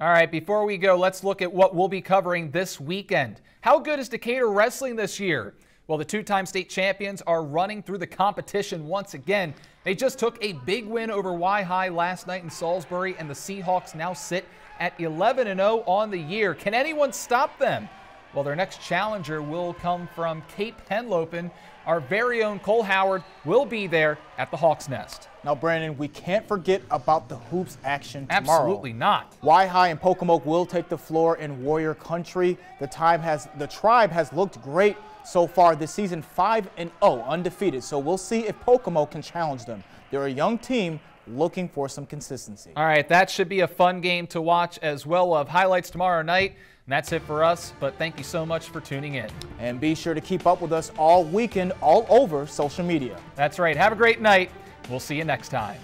All right, before we go, let's look at what we'll be covering this weekend. How good is Decatur wrestling this year? Well, the two-time state champions are running through the competition once again. They just took a big win over WiHi last night in Salisbury, and the Seahawks now sit at 11-0 on the year. Can anyone stop them? Well, their next challenger will come from Cape Henlopen. Our very own Cole Howard will be there at the Hawks Nest. Now, Brandon, we can't forget about the hoops action tomorrow. Absolutely not. WiHi and Pocomoke will take the floor in Warrior Country. The tribe has looked great so far this season, 5-0, undefeated. So we'll see if Pocomoke can challenge them. They're a young team looking for some consistency. All right, that should be a fun game to watch as well. We'll have highlights tomorrow night. And that's it for us, but thank you so much for tuning in. And be sure to keep up with us all weekend all over social media. That's right. Have a great night. We'll see you next time.